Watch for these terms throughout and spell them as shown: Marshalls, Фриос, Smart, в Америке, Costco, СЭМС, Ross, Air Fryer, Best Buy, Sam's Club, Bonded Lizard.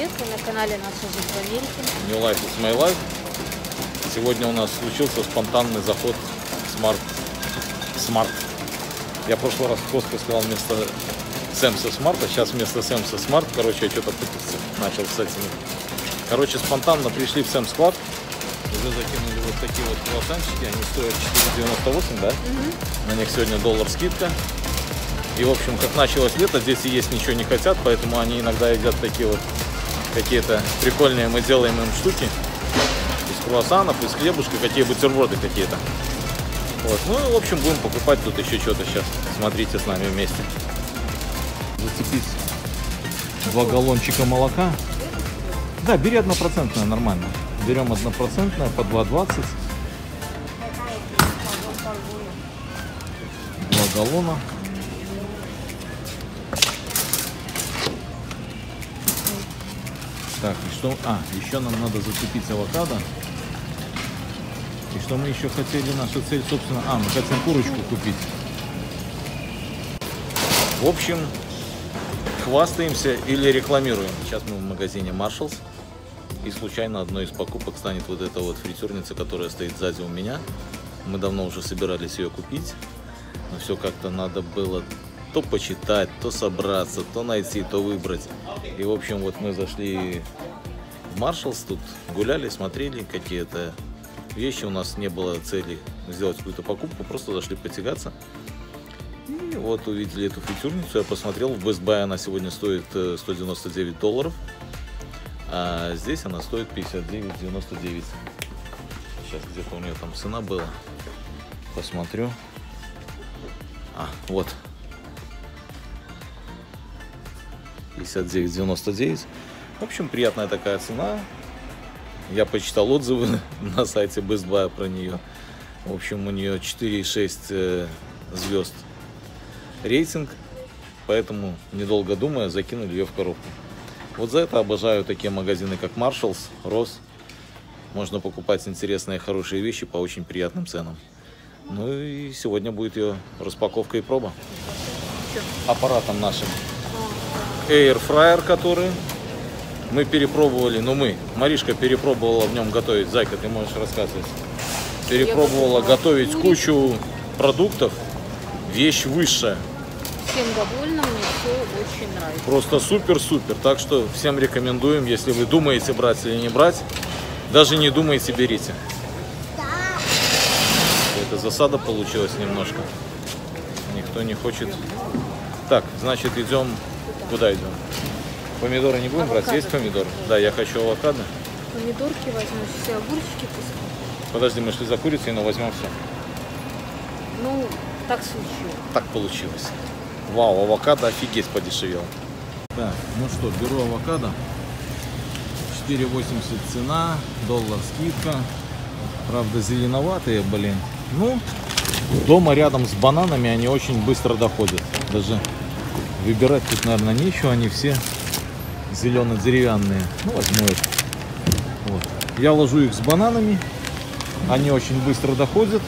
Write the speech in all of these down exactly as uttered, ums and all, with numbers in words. привет, вы на канале «Наша жизнь в Америке». New life is my life. Сегодня у нас случился спонтанный заход в Smart. Smart. Я в прошлый раз в Costco сказал вместо СЭМСа Smart, а сейчас вместо СЭМСа Smart. Короче, я что-то начал с этим. Короче, спонтанно пришли в Sam's Club. Уже закинули вот такие вот круассанчики. Они стоят четыре девяносто восемь, да? Угу. На них сегодня доллар скидка. И, в общем, как началось лето, дети есть ничего не хотят, поэтому они иногда едят такие вот какие-то прикольные, мы делаем им штуки из круассанов, из хлебушка, какие бутерброды какие-то. Вот. Ну, в общем, будем покупать тут еще что-то сейчас. Смотрите с нами вместе. Зацепись два галлончика молока. Да, бери однопроцентное, нормально. Берем однопроцентное по два двадцать. Два галлона. Так, и что... А, еще нам надо зацепить авокадо. И что мы еще хотели, наша цель, собственно... А, мы хотим курочку купить. В общем, хвастаемся или рекламируем. Сейчас мы в магазине Marshalls. И случайно одной из покупок станет вот эта вот фритюрница, которая стоит сзади у меня. Мы давно уже собирались ее купить. Но все как-то надо было... то почитать, то собраться, то найти, то выбрать. И, в общем, вот мы зашли в Marshalls, тут гуляли, смотрели какие-то вещи. У нас не было цели сделать какую-то покупку, просто зашли потягаться. И вот увидели эту фритюрницу, я посмотрел. В Best Buy она сегодня стоит сто девяносто девять долларов, а здесь она стоит пятьдесят девять девяносто девять. Сейчас где-то у нее там цена была. Посмотрю. А, вот. пятьдесят девять девяносто девять. В общем, приятная такая цена. Я почитал отзывы на сайте Best Buy про нее. В общем, у нее четыре и шесть звезд рейтинг. Поэтому, недолго думая, закинули ее в коробку. Вот за это обожаю такие магазины, как Marshalls, Ross. Можно покупать интересные, хорошие вещи по очень приятным ценам. Ну и сегодня будет ее распаковка и проба. Аппаратом нашим. Air Fryer, который мы перепробовали, ну мы, Маришка перепробовала в нем готовить, Зайка, ты можешь рассказывать, перепробовала готовить кучу продуктов, вещь высшая. Всем довольна, мне все очень нравится. Просто супер-супер, так что всем рекомендуем, если вы думаете брать или не брать, даже не думайте, берите. Это засада получилась немножко, никто не хочет. Так, значит, идем. Куда идем? Помидоры не будем авокадо брать? Есть помидоры? Да, я хочу авокадо. Помидорки возьму, все огурчики пускай. Подожди, мы шли за курицей, но возьмем все. Ну, так случилось. Так получилось. Вау, авокадо офигеть подешевел. Так, ну что, беру авокадо. четыре восемьдесят цена, доллар скидка. Правда, зеленоватые, блин. Ну, дома рядом с бананами они очень быстро доходят. Даже... Выбирать тут, наверное, нечего, они все зелено-деревянные. Ну, возьму это. Вот. Я ложу их с бананами, они очень быстро доходят.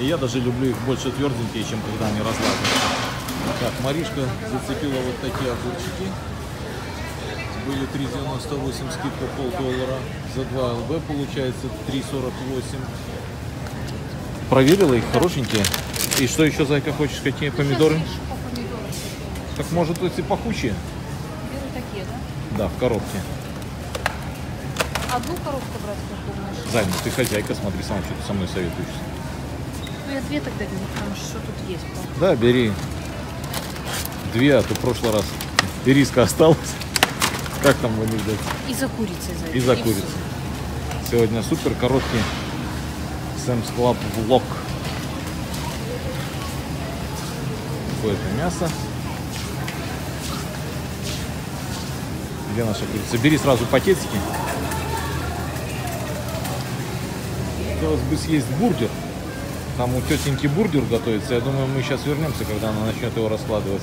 И я даже люблю их больше тверденькие, чем когда они разлаживаются. Так, Маришка зацепила вот такие огурчики. Были три девяносто восемь, скидка полдоллара. За два эл бэ получается три сорок восемь. Проверила их, хорошенькие. И что еще, Зайка, хочешь? Какие помидоры? Так, может, эти пахучие? Беру такие, да? Да, в коробке. Одну коробку брать, как думаешь? Зай, ну ты хозяйка, смотри, сама что-то со мной советуешься. Ну, я две тогда беру, потому что тут есть. Правда? Да, бери. Две, а то в прошлый раз ириска осталась. Как там в анекдоте? И за курицей, Зай. И за курицей. Сегодня супер короткий Sam's Club влог. Какое-то мясо. Где наша курица? Бери сразу пакетики. Хотелось бы съесть бургер. Там у тетеньки бургер готовится. Я думаю, мы сейчас вернемся, когда она начнет его раскладывать.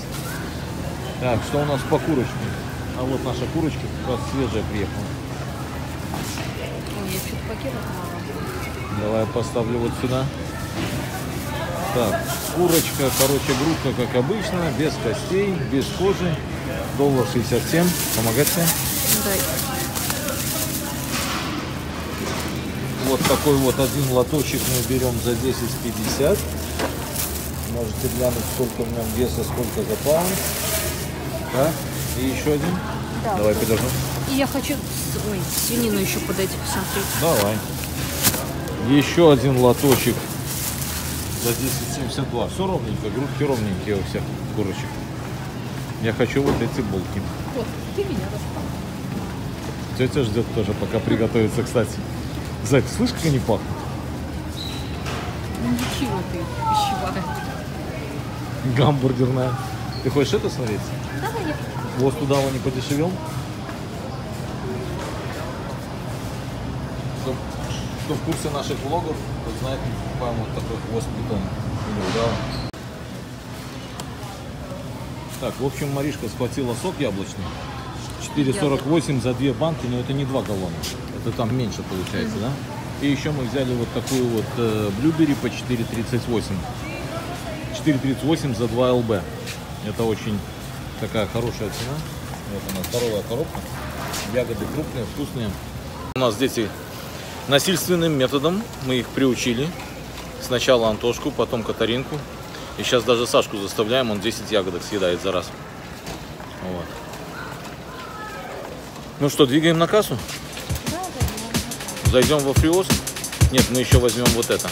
Так, что у нас по курочке? А вот наша курочка как раз свежая приехала. Ой, я что-то пакетов мало. Давай я поставлю вот сюда. Так, курочка, короче, грудка, как обычно, без костей, без кожи. доллар шестьдесят семь. Помогайте. Дай. Вот такой вот один лоточек мы берем за десять пятьдесят. Можете глянуть, сколько в нем веса, сколько за паунд. Да? И еще один. Да. Давай подождем. И я хочу... Ой, свинину еще подойти посмотреть. Давай. Еще один лоточек за десять семьдесят два. Все ровненько, грудки ровненькие у всех курочек. Я хочу вот эти булки. Вот, ты меня распал. Тетя ждет тоже, пока приготовится, кстати. Зайк, слышь, как они пахнут? Ну ничего ты, пищевая. Гамбургерная. Ты хочешь это смотреть? Да, я. Вот туда его не подешевел. Кто, кто в курсе наших влогов, тот знает, мы покупаем вот такой хвост питона. Да. Так, в общем, Маришка схватила сок яблочный. четыре сорок восемь за две банки, но это не два галлона. Это там меньше получается, mm-hmm. да? И еще мы взяли вот такую вот э, блюбери по четыре тридцать восемь. четыре тридцать восемь за два эл бэ. Это очень такая хорошая цена. Вот она, здоровая коробка. Ягоды крупные, вкусные. У нас дети насильственным методом. Мы их приучили. Сначала Антошку, потом Катаринку. И сейчас даже Сашку заставляем, он десять ягодок съедает за раз. Вот. Ну что, двигаем на кассу? Зайдем во Фриос? Нет, мы еще возьмем вот это.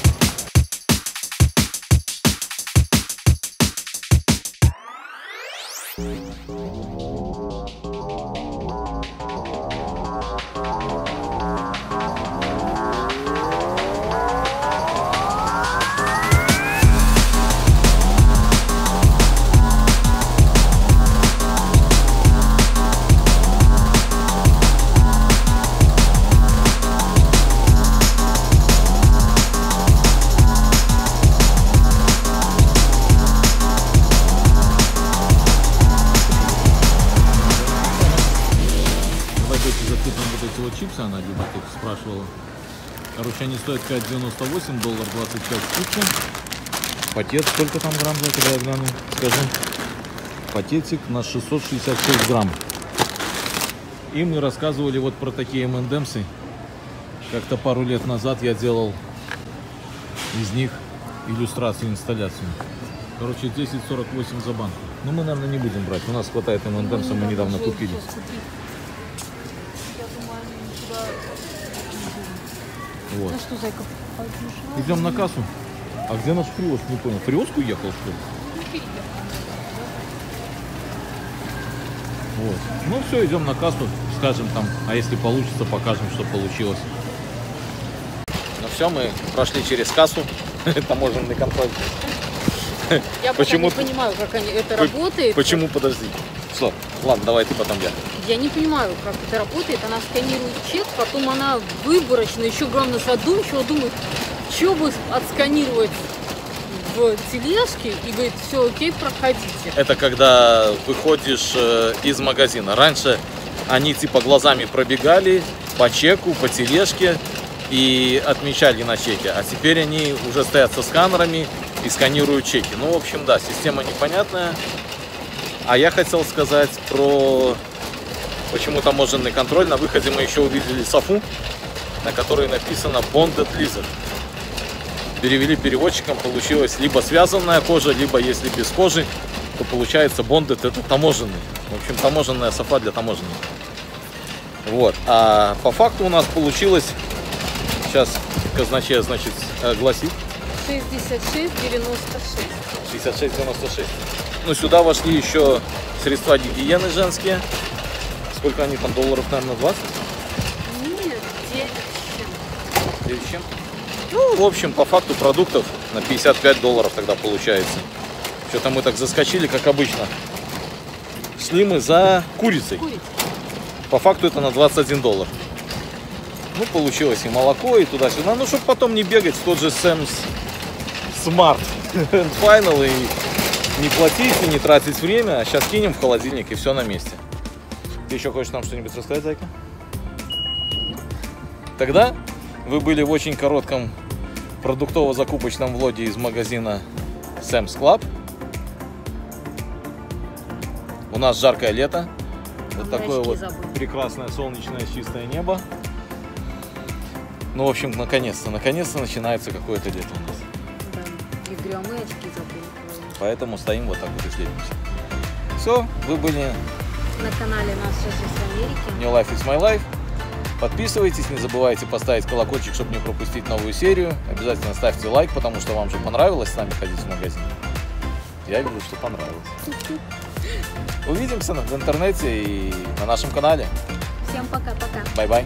Они стоят пять девяносто восемь, доллар двадцать пять штуки. Пакет сколько там грамм, когда я гляну, скажи. Пакетик на шестьсот шестьдесят шесть грамм. И мы рассказывали вот про такие эм энд эмс. Как-то пару лет назад я делал из них иллюстрацию, инсталляцию. Короче, десять сорок восемь за банку. Но мы, наверное, не будем брать. У нас хватает эм энд эмс, мы недавно купили. Вот. Ну что, зайка, идем на кассу. А где наш Фриос? Не понял. Фриос уехал, что ли? Вот. Ну все, идем на кассу. Скажем там, а если получится, покажем, что получилось. Ну все, мы прошли через кассу. Таможенный контроль. Я почему не понимаю, как они... это работает. Почему? Подожди. Что? Ладно, давай ты потом я. Я не понимаю, как это работает. Она сканирует чек, потом она выборочно, еще главное задумчиво думает, что бы отсканировать в тележке, и говорит, все окей, проходите. Это когда выходишь из магазина. Раньше они типа глазами пробегали по чеку, по тележке и отмечали на чеке. А теперь они уже стоят со сканерами и сканируют чеки. Ну, в общем, да, система непонятная. А я хотел сказать про... Почему таможенный контроль? На выходе мы еще увидели софу, на которой написано Bonded Lizard. Перевели переводчиком, получилось либо связанная кожа, либо если без кожи, то получается Bonded — это таможенный. В общем, таможенная софа для таможенных. Вот. А по факту у нас получилось... Сейчас казначей, значит, гласит. шестьдесят шесть девяносто шесть. шестьдесят шесть девяносто шесть. Ну, сюда вошли еще средства гигиены женские. Сколько они там, долларов, наверное, двадцать? Нет, девять с чем. Ну, в общем, по факту продуктов на пятьдесят пять долларов тогда получается. Что-то мы так заскочили, как обычно. Шли мы за курицей. Курица. По факту это на двадцать один доллар. Ну, получилось и молоко, и туда-сюда. Ну, чтобы потом не бегать в тот же Сэмс Smart Final и не платить, и не тратить время. А сейчас кинем в холодильник, и все на месте. Ты еще хочешь нам что-нибудь рассказать, зайка? Тогда вы были в очень коротком продуктово-закупочном влоге из магазина Sam's Club. У нас жаркое лето. Вот такое вот прекрасное солнечное чистое небо. Ну, в общем, наконец-то, наконец-то начинается какое-то лето у нас. Да, и грёмые очки забыли. Поэтому стоим вот так вот и следимся. Все, вы были на канале «Нас в Америке». New Life is My Life. Подписывайтесь, не забывайте поставить колокольчик, чтобы не пропустить новую серию. Обязательно ставьте лайк, потому что вам же понравилось с нами ходить в магазин. Я вижу, что понравилось. Увидимся в интернете и на нашем канале. Всем пока-пока. Бай-бай.